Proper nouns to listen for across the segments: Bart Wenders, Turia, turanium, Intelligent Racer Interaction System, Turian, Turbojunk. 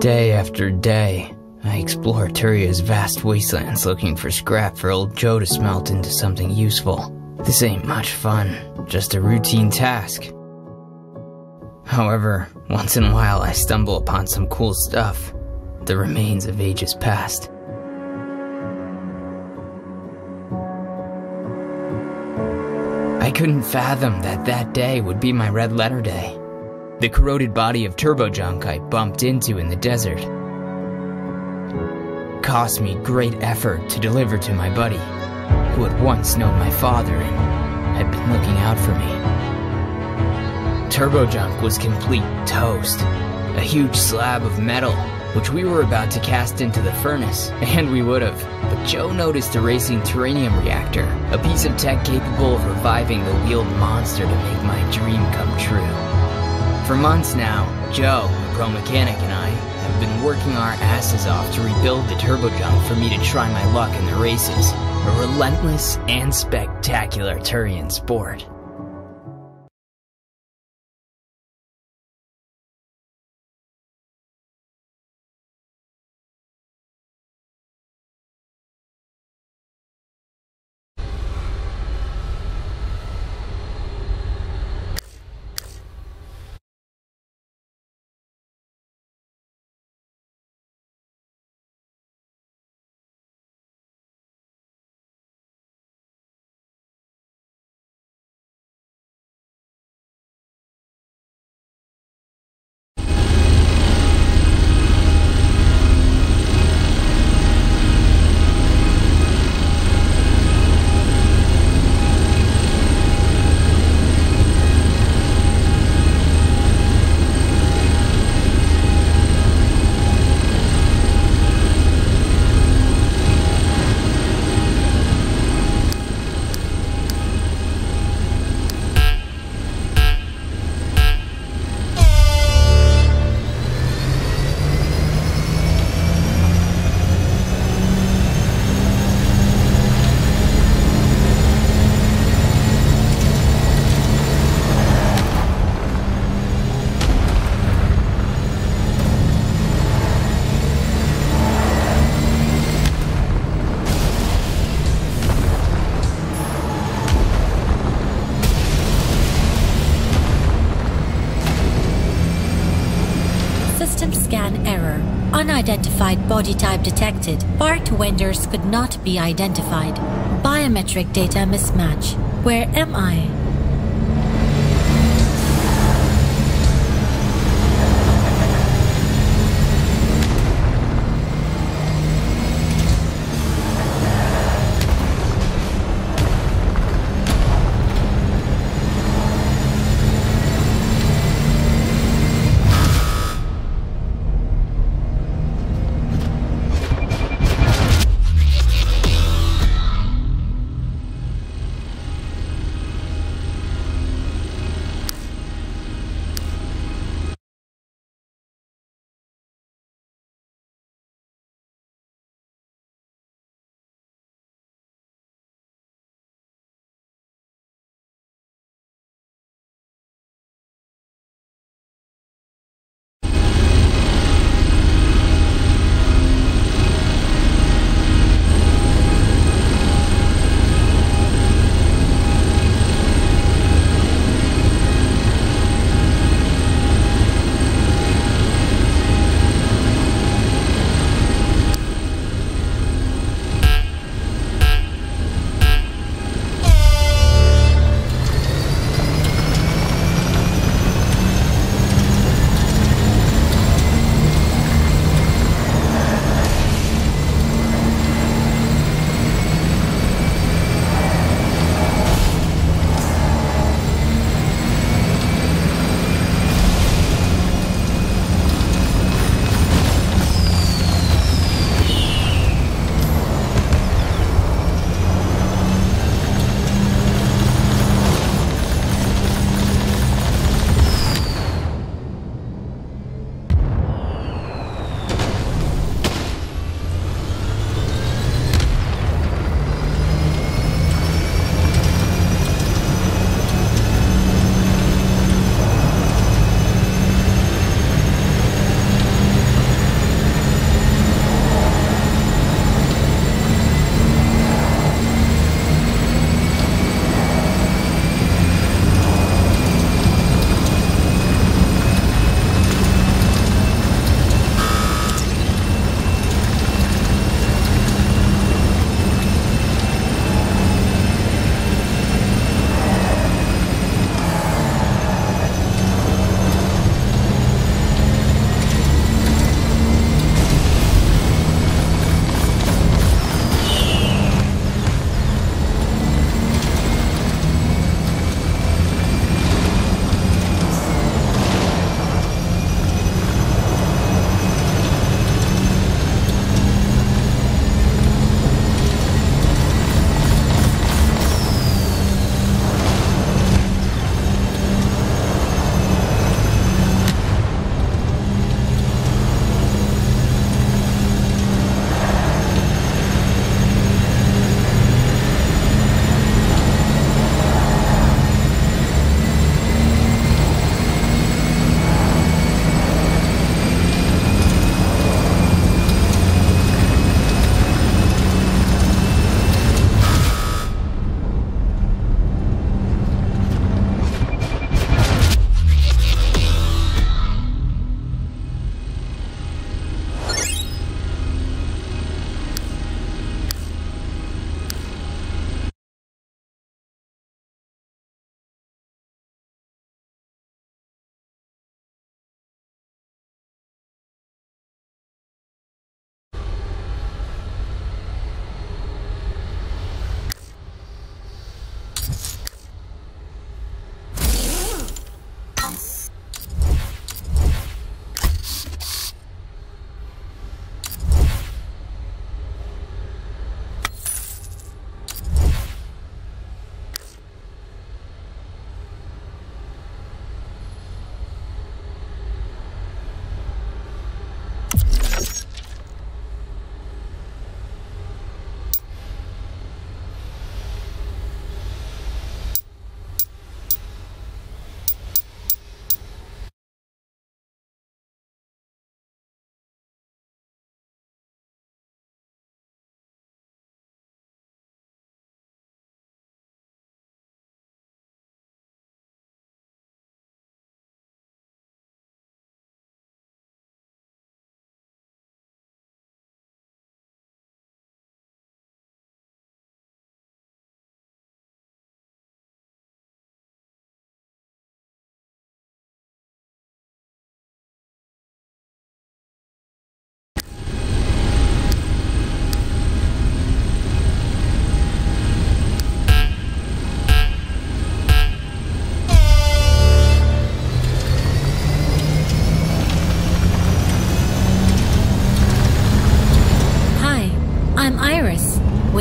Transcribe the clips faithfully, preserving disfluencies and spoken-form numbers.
Day after day, I explore Turia's vast wastelands looking for scrap for old Joe to smelt into something useful. This ain't much fun, just a routine task. However, once in a while I stumble upon some cool stuff, the remains of ages past. I couldn't fathom that that day would be my red letter day. The corroded body of Turbojunk I bumped into in the desert. It cost me great effort to deliver to my buddy, who had once known my father and had been looking out for me. Turbojunk was complete toast, a huge slab of metal, which we were about to cast into the furnace, and we would've. But Joe noticed a racing turanium reactor, a piece of tech capable of reviving the wheeled monster to make my dream come true. For months now, Joe, a pro mechanic, and I have been working our asses off to rebuild the Turbojunk for me to try my luck in the races, a relentless and spectacular Turian sport. Unidentified body type detected. Bart Wenders could not be identified. Biometric data mismatch. Where am I?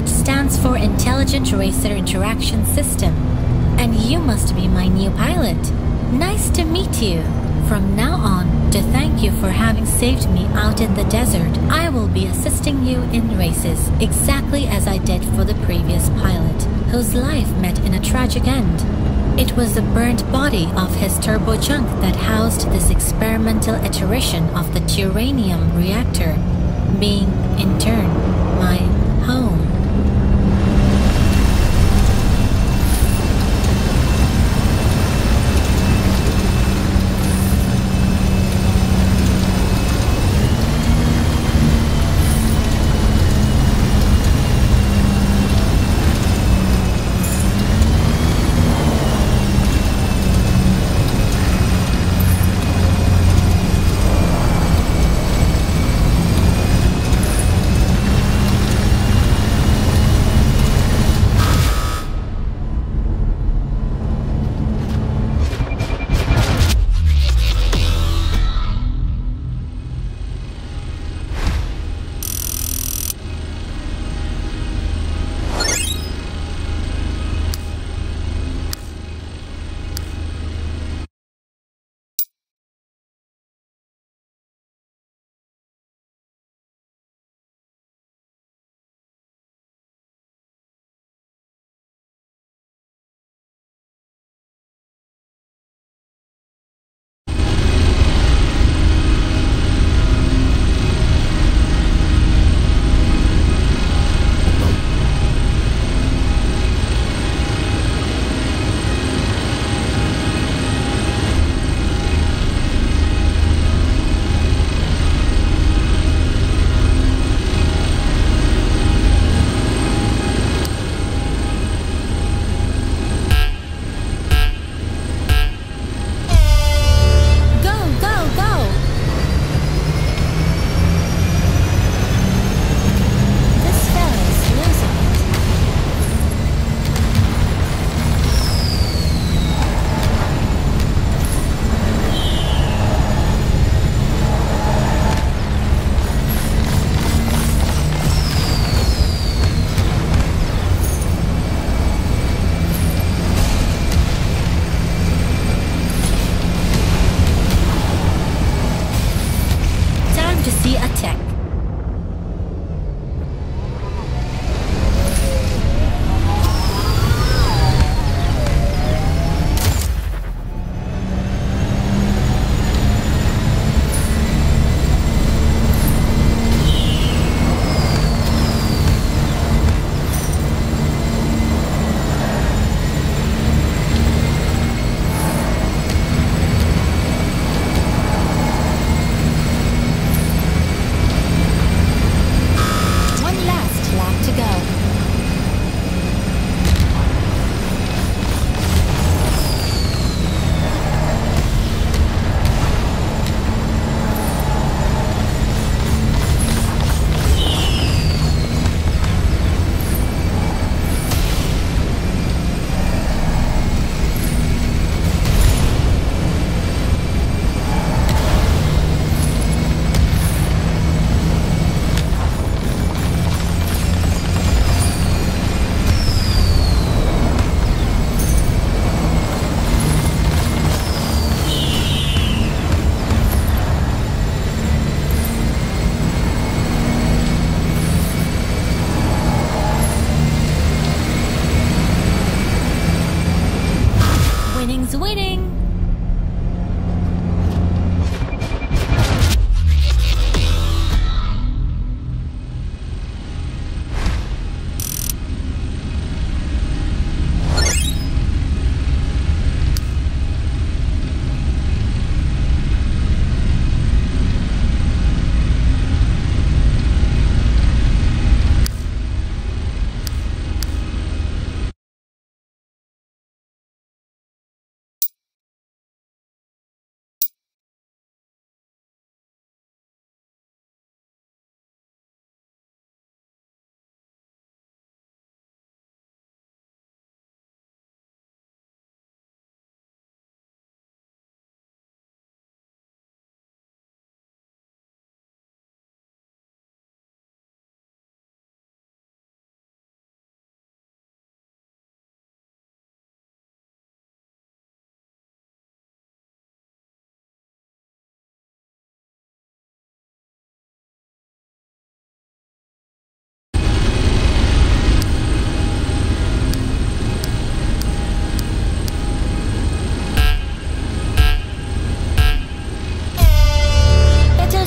which stands for Intelligent Racer Interaction System. And you must be my new pilot. Nice to meet you. From now on, to thank you for having saved me out in the desert, I will be assisting you in races, exactly as I did for the previous pilot, whose life met in a tragic end. It was the burnt body of his turbojunk that housed this experimental iteration of the Turanium reactor, being, in turn, my home.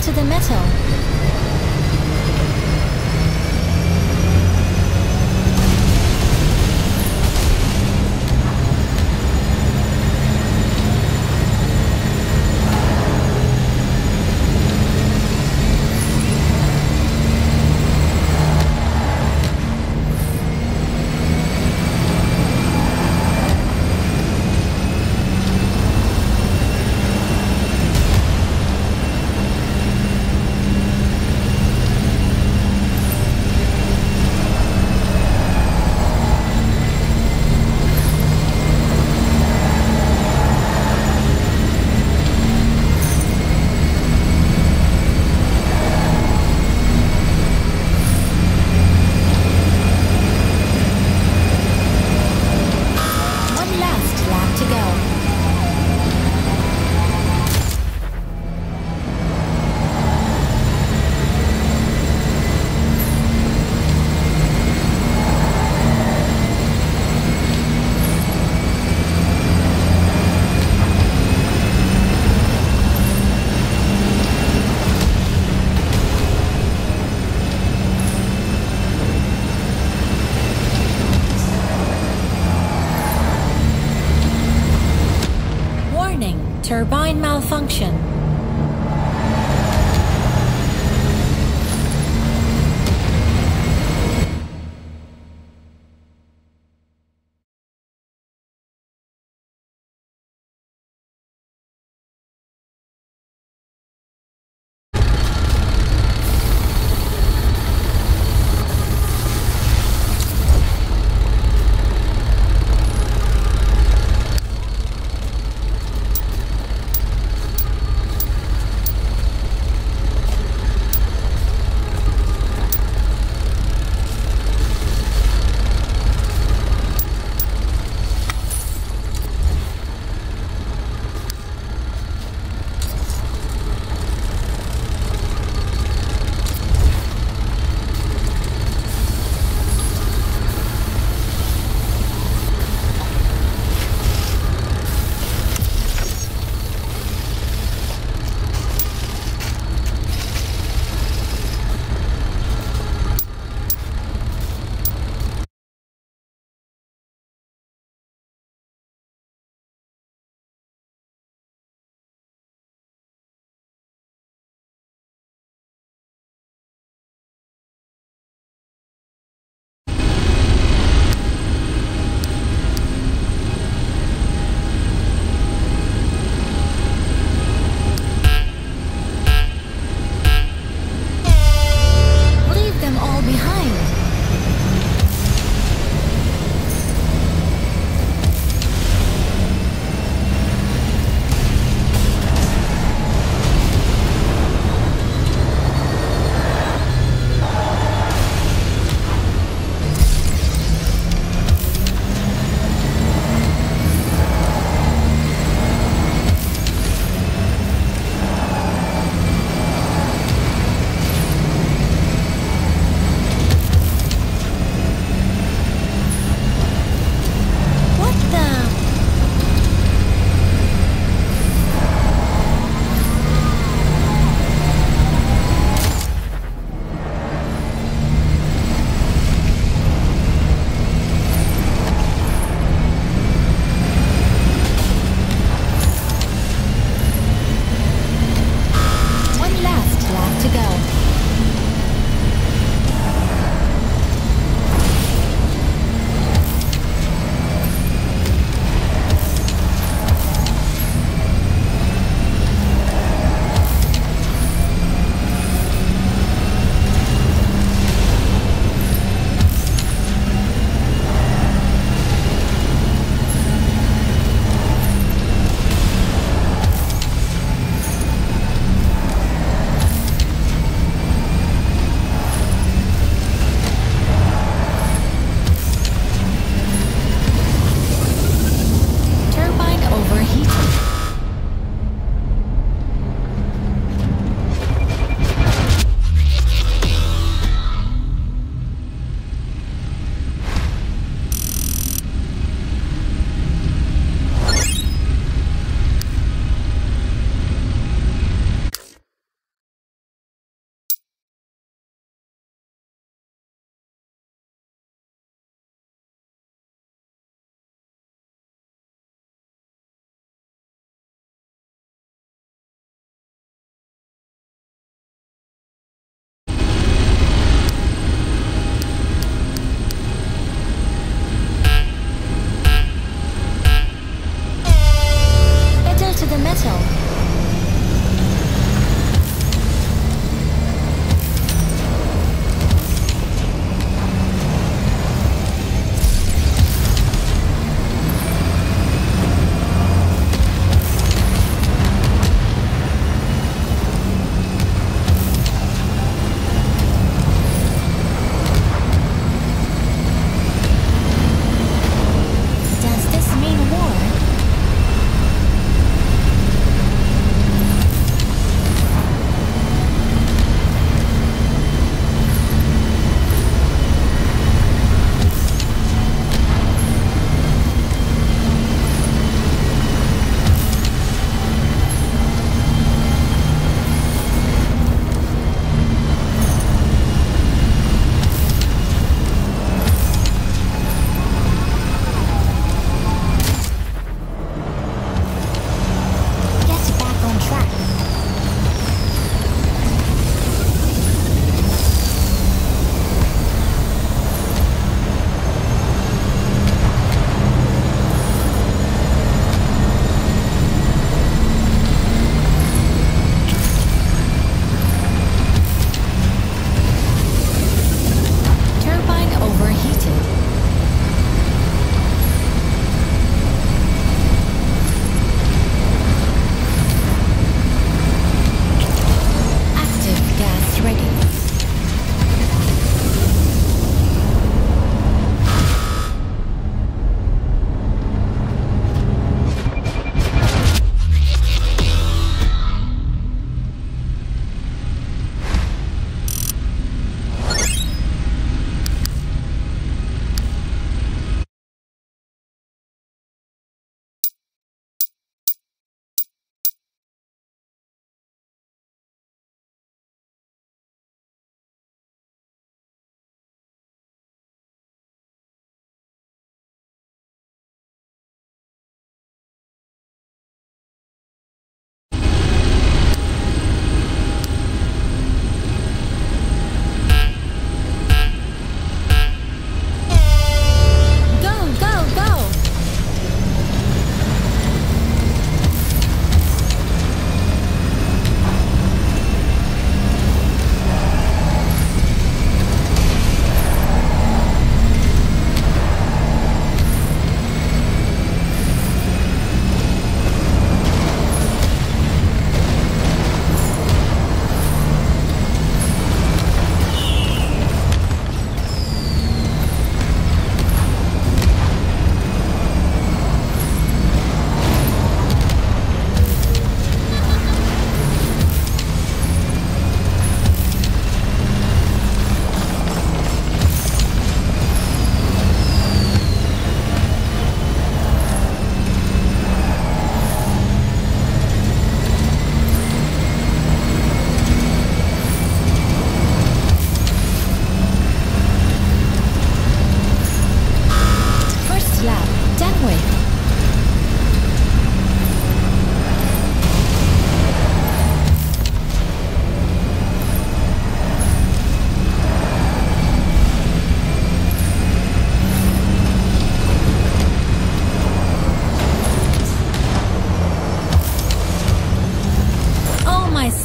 to the metal. Turbine malfunction.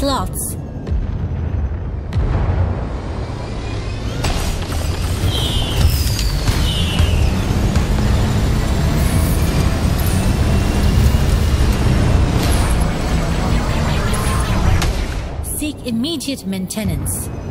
slots. Seek immediate maintenance.